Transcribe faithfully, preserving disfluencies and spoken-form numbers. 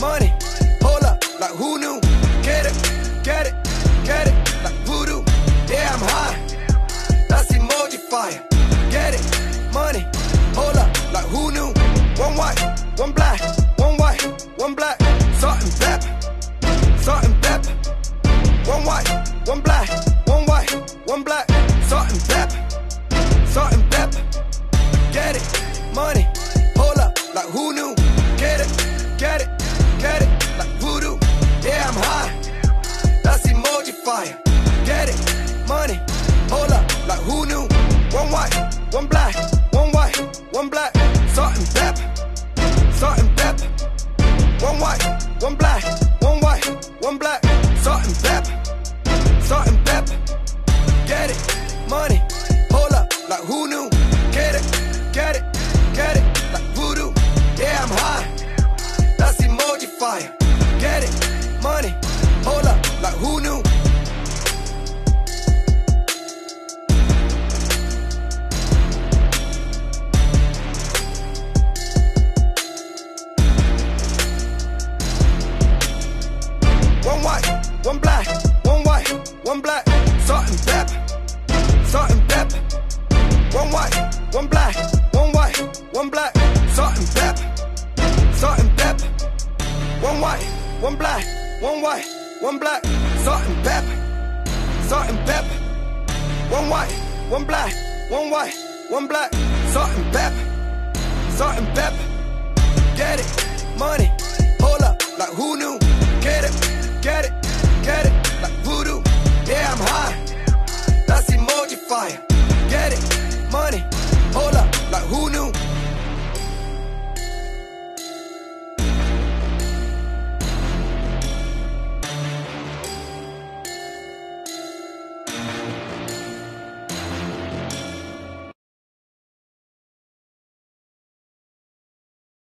money. Hold up, like who knew? Get it, get it, get it, like voodoo. Yeah, I'm high. That's emoji fire. Get it, money. Hold up, like who knew? One white, one black, one white, one black. Salt and pepper, salt and pepper. One white, one black, one white, one black. Salt and pepper, salt and pepper. Get it, money. Hold up, like who knew? Get it, get it, get it, like voodoo. Yeah, I'm high. That's emoji fire. Get it, money. Hold up, like who knew? One white, one black, one white, one black. Salt and pepper, salt and pepper. One white, one black, one white, one black. Salt and pepper, salt and pepper. Get it, money. Hold up, like who knew? Get it, get it, get it, like voodoo. Yeah, I'm high. That's emoji fire. Get it, money. Hold up, like who knew? One white, one black, one white, one black. Salt and pepper, salt and pepper. One white, one black, one white, one black. Salt and pepper, salt and pepper. One white, one black, one white, one black. Salt and pepper, salt and pepper. One white, one black, one white, one black. Salt and pepper, salt and pepper. Get it, money. Hold up, like who knew? Get it. Get it, get it, like voodoo. Yeah, I'm high. That's emoji fire. Get it, money. Hold up, like who knew?